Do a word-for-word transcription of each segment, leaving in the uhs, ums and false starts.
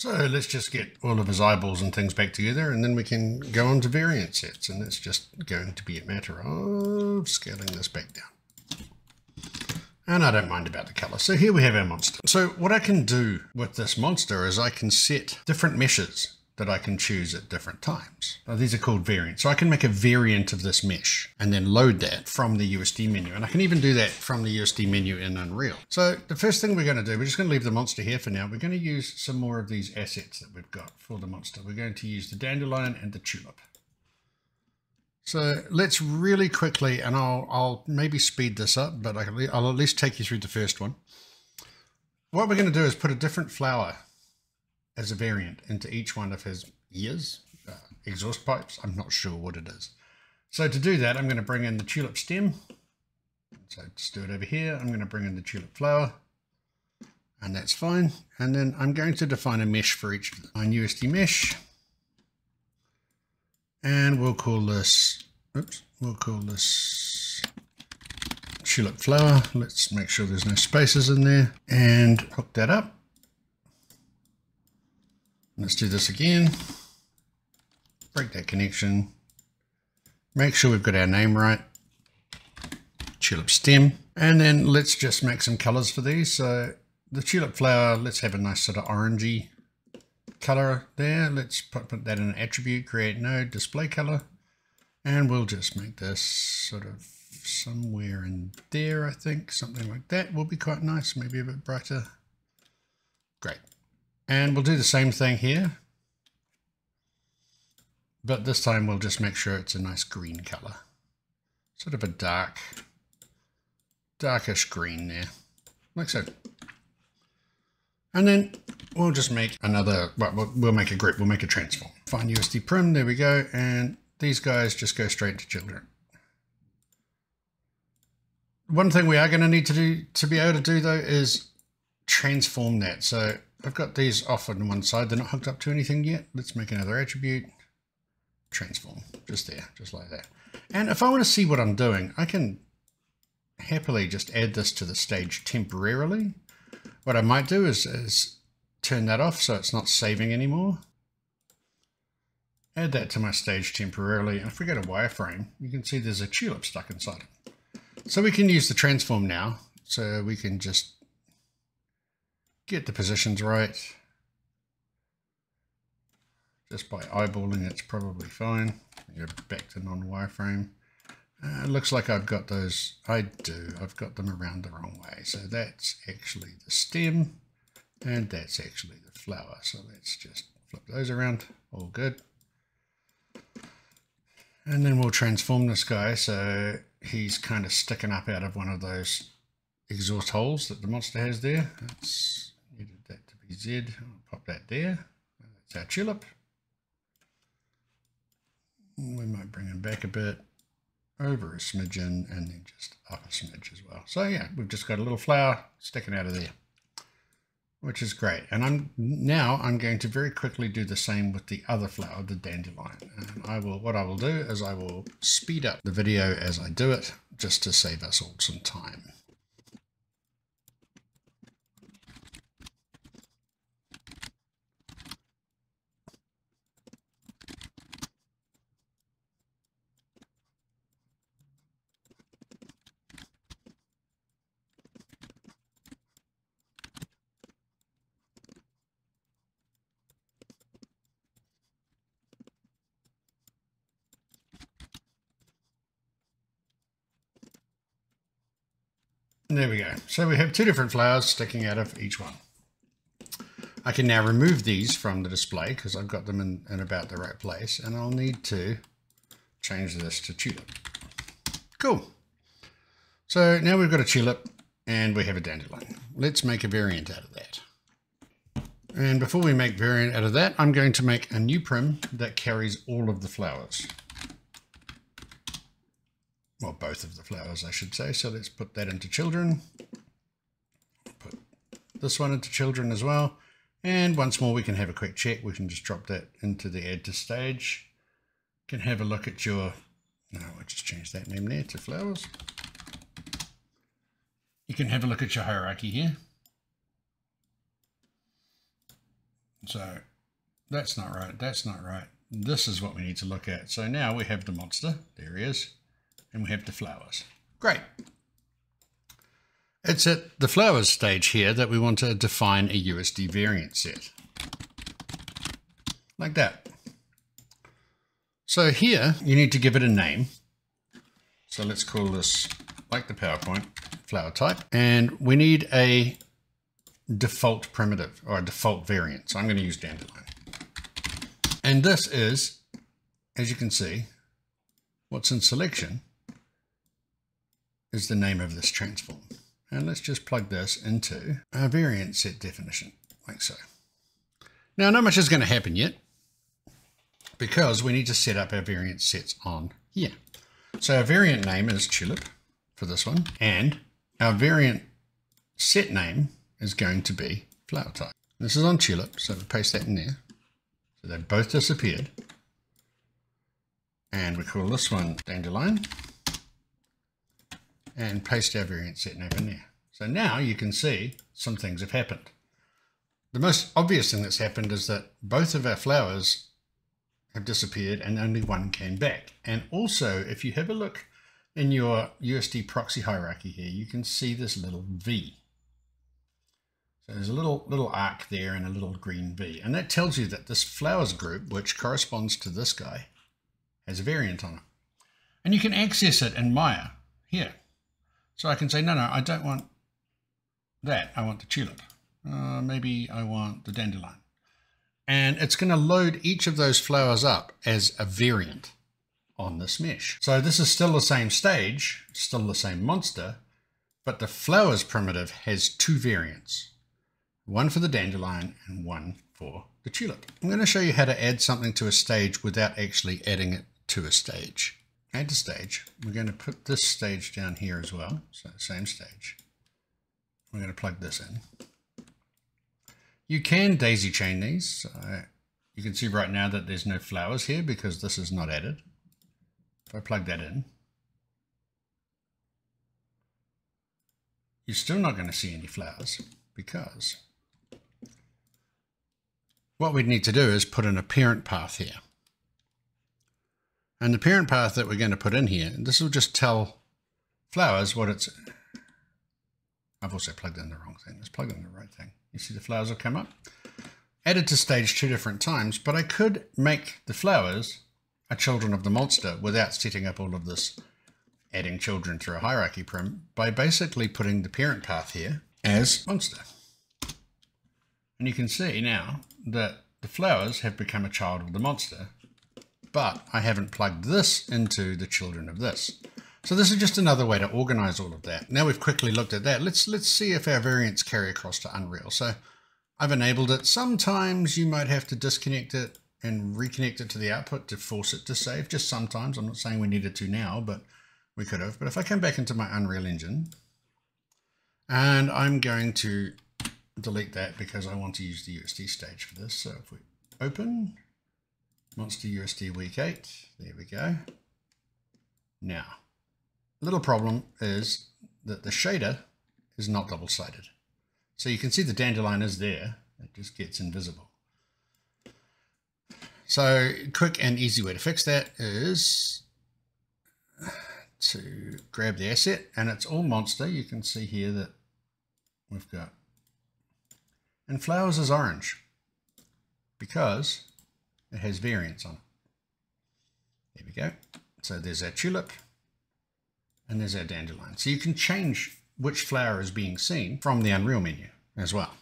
So let's just get all of his eyeballs and things back together, and then we can go on to variant sets. And that's just going to be a matter of scaling this back down. And I don't mind about the color. So here we have our monster. So what I can do with this monster is I can set different meshes that I can choose at different times. Now, these are called variants. So I can make a variant of this mesh and then load that from the U S D menu. And I can even do that from the U S D menu in Unreal. So the first thing we're going to do, we're just going to leave the monster here for now. We're going to use some more of these assets that we've got for the monster. We're going to use the dandelion and the tulip. So let's really quickly, and I'll, I'll maybe speed this up, but I'll at least take you through the first one. What we're going to do is put a different flower as a variant into each one of his ears, uh, exhaust pipes. I'm not sure what it is. So to do that, I'm going to bring in the tulip stem. So just do it over here. I'm going to bring in the tulip flower, and that's fine. And then I'm going to define a mesh for each of them. My U S D mesh, and we'll call this, oops, we'll call this tulip flower. Let's make sure there's no spaces in there and hook that up. Let's do this again, break that connection, make sure we've got our name right, tulip stem, and then let's just make some colors for these. So the tulip flower, let's have a nice sort of orangey color there. Let's put, put that in an attribute, create node, display color, and we'll just make this sort of somewhere in there, I think, something like that will be quite nice, maybe a bit brighter. Great. And we'll do the same thing here, but this time we'll just make sure it's a nice green color, sort of a dark, darkish green there, like so. And then we'll just make another, well, we'll make a group, we'll make a transform. Find U S D prim, there we go, and these guys just go straight to children. One thing we are going to need to do to be able to do though is transform that. So I've got these off on one side. They're not hooked up to anything yet. Let's make another attribute. Transform. Just there. Just like that. And if I want to see what I'm doing, I can happily just add this to the stage temporarily. What I might do is, is turn that off so it's not saving anymore. Add that to my stage temporarily. And if we go to wireframe, you can see there's a tulip stuck inside it. So we can use the transform now. So we can just get the positions right. Just by eyeballing, it's probably fine. Go back to non-wireframe. Uh, it looks like I've got those. I do. I've got them around the wrong way. So that's actually the stem, and that's actually the flower. So let's just flip those around. All good. And then we'll transform this guy so he's kind of sticking up out of one of those exhaust holes that the monster has there. That's Edit that to be Z, I'll pop that there. That's our tulip. We might bring him back a bit, over a smidgen, and then just up a smidge as well. So yeah, we've just got a little flower sticking out of there, which is great. And I'm now I'm going to very quickly do the same with the other flower, the dandelion. And I will, what I will do is I will speed up the video as I do it, just to save us all some time. There we go. So we have two different flowers sticking out of each one. I can now remove these from the display because I've got them in, in about the right place, and I'll need to change this to tulip. Cool. So now we've got a tulip and we have a dandelion. Let's make a variant out of that. And before we make variant out of that, I'm going to make a new prim that carries all of the flowers. Well, both of the flowers, I should say. So let's put that into children. Put this one into children as well. And once more, we can have a quick check. We can just drop that into the add to stage. You can have a look at your, no, I'll just change that name there to flowers. You can have a look at your hierarchy here. So that's not right. That's not right. This is what we need to look at. So now we have the monster. There he is. And we have the flowers. Great. It's at the flowers stage here that we want to define a U S D variant set. Like that. So here you need to give it a name. So let's call this, like the PowerPoint, flower type. And we need a default primitive or a default variant. So I'm going to use dandelion. And this is, as you can see, what's in selection is the name of this transform. And let's just plug this into our variant set definition, like so. Now, not much is going to happen yet because we need to set up our variant sets on here. So our variant name is Tulip for this one, and our variant set name is going to be flower type. This is on Tulip, so we paste that in there. So they both disappeared. And we call this one dandelion and paste our variant set name in there. So now you can see some things have happened. The most obvious thing that's happened is that both of our flowers have disappeared and only one came back. And also, if you have a look in your U S D proxy hierarchy here, you can see this little V. So there's a little, little arc there and a little green V. And that tells you that this flowers group, which corresponds to this guy, has a variant on it. And you can access it in Maya here. So I can say, no, no, I don't want that. I want the tulip. Uh, maybe I want the dandelion. And it's going to load each of those flowers up as a variant on this mesh. So this is still the same stage, still the same monster, but the flowers primitive has two variants, one for the dandelion and one for the tulip. I'm going to show you how to add something to a stage without actually adding it to a stage. Add to stage. We're going to put this stage down here as well. So same stage. We're going to plug this in. You can daisy chain these. So you can see right now that there's no flowers here because this is not added. If I plug that in, you're still not going to see any flowers because what we'd need to do is put in a parent path here. And the parent path that we're going to put in here, and this will just tell flowers what it's... I've also plugged in the wrong thing. Let's plug in the right thing. You see the flowers will come up. Added to stage two different times, but I could make the flowers a children of the monster without setting up all of this adding children through a hierarchy prim by basically putting the parent path here as monster. And you can see now that the flowers have become a child of the monster, but I haven't plugged this into the children of this. So this is just another way to organize all of that. Now we've quickly looked at that. Let's let's see if our variants carry across to Unreal. So I've enabled it. Sometimes you might have to disconnect it and reconnect it to the output to force it to save. Just sometimes. I'm not saying we needed to now, but we could have. But if I come back into my Unreal Engine, and I'm going to delete that because I want to use the U S D stage for this. So if we open Monster U S D Week eight, there we go. Now, little problem is that the shader is not double-sided. So you can see the dandelion is there, it just gets invisible. So quick and easy way to fix that is to grab the asset, and it's all monster. You can see here that we've got, and flowers is orange because it has variants on it. There we go. So there's our tulip. And there's our dandelion. So you can change which flower is being seen from the Unreal menu as well.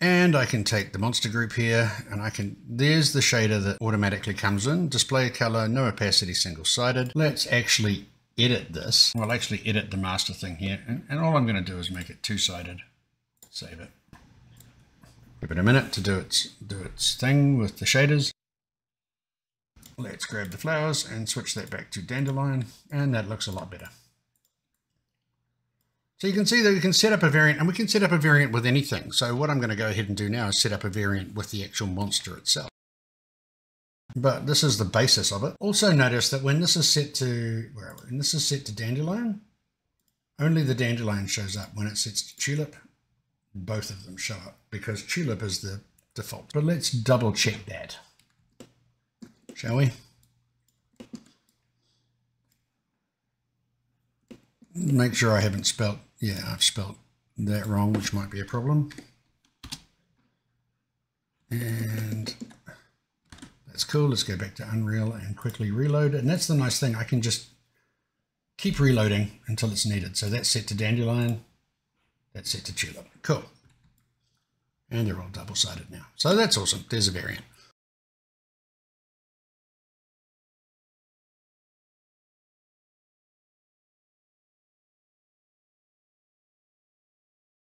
And I can take the monster group here and I can, there's the shader that automatically comes in. Display color, no opacity, single-sided. Let's actually edit this. We'll actually edit the master thing here. And, and all I'm gonna do is make it two-sided, save it. Give it a minute to do its, do its thing with the shaders. Let's grab the flowers and switch that back to dandelion, and that looks a lot better. So you can see that we can set up a variant, and we can set up a variant with anything. So what I'm going to go ahead and do now is set up a variant with the actual monster itself. But this is the basis of it. Also notice that when this is set to, where are we? When this is set to dandelion, only the dandelion shows up. When it sets to tulip, both of them show up because tulip is the default. But let's double check that, shall we? Make sure I haven't spelt, yeah, I've spelt that wrong, which might be a problem. And that's cool. Let's go back to Unreal and quickly reload. And that's the nice thing. I can just keep reloading until it's needed. So that's set to Dandelion. That's set to Tulip. Cool. And they're all double-sided now. So that's awesome. There's a variant.